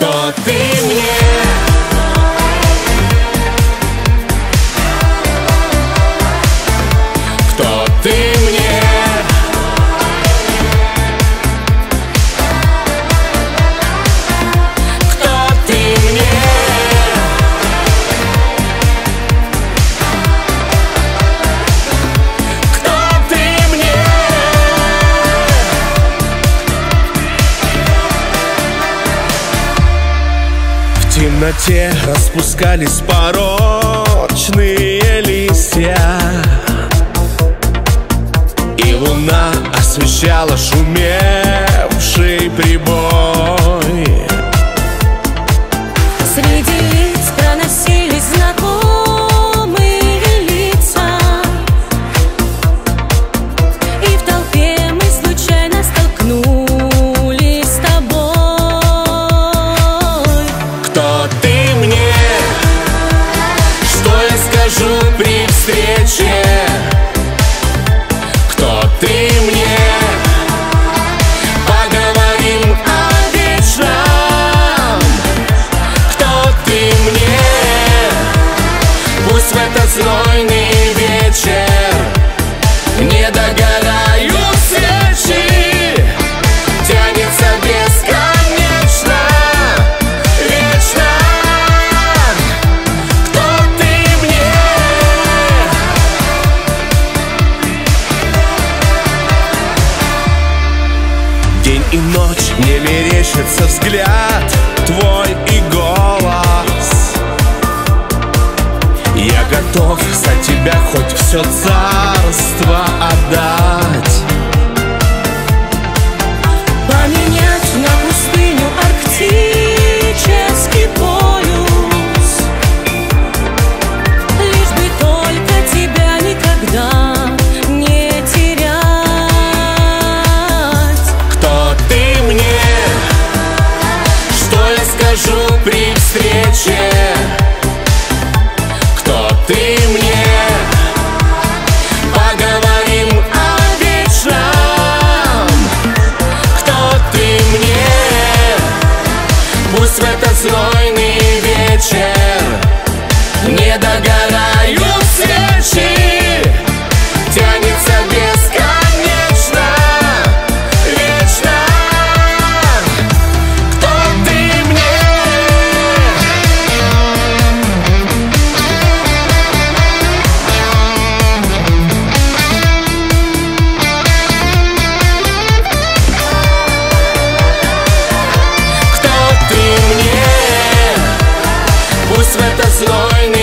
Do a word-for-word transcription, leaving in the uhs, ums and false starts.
что ты мне. В темноте распускались порочные листья, и луна освещала шумевший прибой. Среди лиц проносились знакомые лица, и в толпе мы случайно столкнулись. При встрече, кто ты мне? Поговорим о вечном. Кто ты мне? Пусть в этот знойный вечер не догорают свечи, тянется бесконечно, вечно. И ночь мне мерещится взгляд твой и голос. Я готов за тебя хоть все царство отдать. Поменять на пустыню арктический полюс, лишь бы только тебя никогда не терять. Кто ты мне? Что я скажу при встрече? Кто ты мне? Поговорим о вечном. Кто ты мне? Пусть в этот знойный вечер не догорают свечи, тянется бесконечно, вечно. Кто ты мне? Кто ты мне? Пусть в этот слой